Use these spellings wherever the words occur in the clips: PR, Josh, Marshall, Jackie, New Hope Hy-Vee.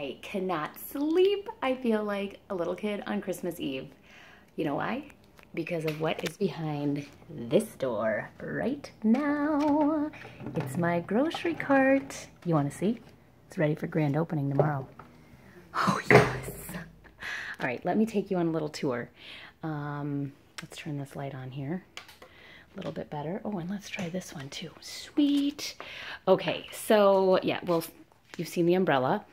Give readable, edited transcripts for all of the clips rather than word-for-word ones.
I cannot sleep. I feel like a little kid on Christmas Eve. You know why? Because of what is behind this door right now. It's my grocery cart. You want to see? It's ready for grand opening tomorrow. Oh, yes. All right, let me take you on a little tour. Let's turn this light on here a little bit better. Oh, and let's try this one too. Sweet. Okay, so yeah, well, you've seen the umbrella.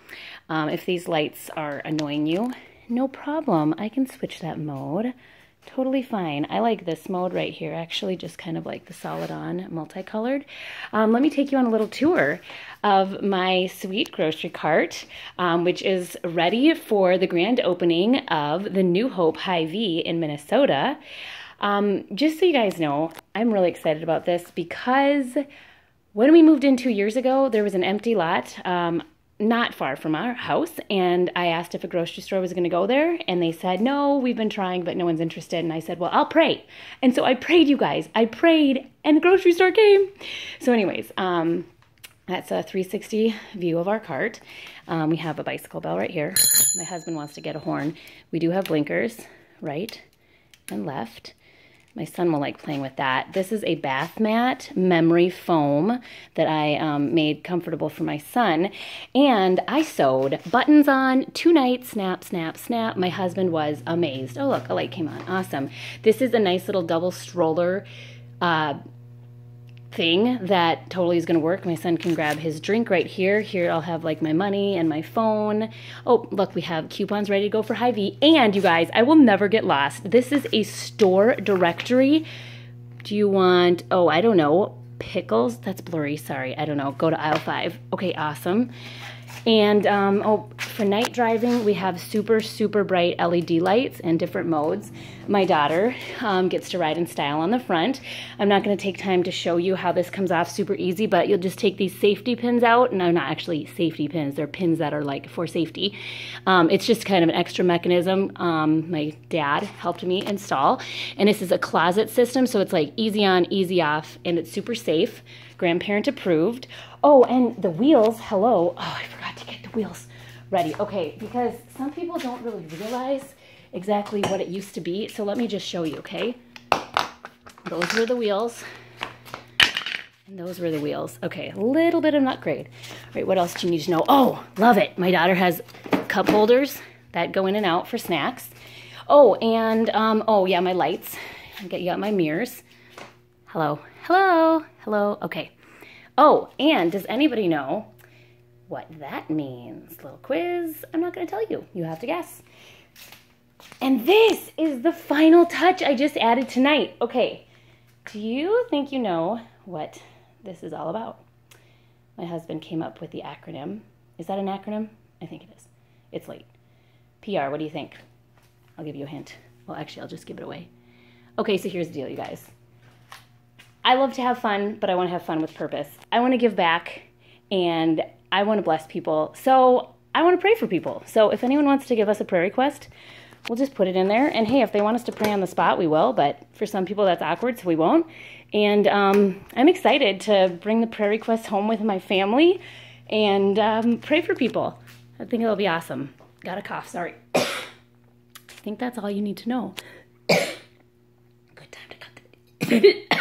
If these lights are annoying you, no problem. I can switch that mode. Totally fine. I like this mode right here, actually, just kind of like the solid on multicolored. Let me take you on a little tour of my sweet grocery cart, which is ready for the grand opening of the New Hope Hy-Vee in Minnesota. Just so you guys know, I'm really excited about this because when we moved in 2 years ago, there was an empty lot not far from our house, and I asked if a grocery store was going to go there, and they said, no, we've been trying, but no one's interested. And I said, well, I'll pray. And so I prayed, you guys. I prayed, and the grocery store came. So anyways, that's a 360 view of our cart. We have a bicycle bell right here. My husband wants to get a horn. We do have blinkers, right and left. My son will like playing with that. This is a bath mat memory foam that I made comfortable for my son. And I sewed buttons on 2 nights, snap, snap, snap. My husband was amazed. Oh, look, a light came on. Awesome. This is a nice little double stroller thing that totally is going to work. My son can grab his drink right here. Here I'll have like my money and my phone. Oh, look, we have coupons ready to go for Hy-Vee. And you guys, I will never get lost. This is a store directory. Do you want, oh, I don't know, pickles? That's blurry. Sorry. I don't know. Go to aisle 5. Okay, awesome. And oh, for night driving, we have super, super bright LED lights and different modes. My daughter gets to ride in style on the front. I'm not going to take time to show you how this comes off super easy, but you'll just take these safety pins out. No, not actually safety pins. They're pins that are like for safety. It's just kind of an extra mechanism my dad helped me install. And this is a closet system, so it's like easy on, easy off, and it's super safe. Grandparent approved. Oh, and the wheels, hello. Oh, I forgot to get the wheels ready. Okay, because some people don't really realize exactly what it used to be. So let me just show you, okay? Those were the wheels. And those were the wheels. Okay, a little bit of an upgrade. All right, what else do you need to know? Oh, love it. My daughter has cup holders that go in and out for snacks. Oh, and, oh yeah, my lights. I got, you got my mirrors. Hello, hello, hello, okay. Oh, and does anybody know what that means? Little quiz. I'm not going to tell you. You have to guess. And this is the final touch I just added tonight. Okay, do you think you know what this is all about? My husband came up with the acronym. Is that an acronym? I think it is. It's late. PR, what do you think? I'll give you a hint. Well, actually, I'll just give it away. Okay, so here's the deal, you guys. I love to have fun, but I want to have fun with purpose. I want to give back, and I want to bless people. So I want to pray for people. So if anyone wants to give us a prayer request, we'll just put it in there. And hey, if they want us to pray on the spot, we will. But for some people, that's awkward, so we won't. And I'm excited to bring the prayer requests home with my family and pray for people. I think it'll be awesome. Got a cough, sorry. I think that's all you need to know. Good time to cut the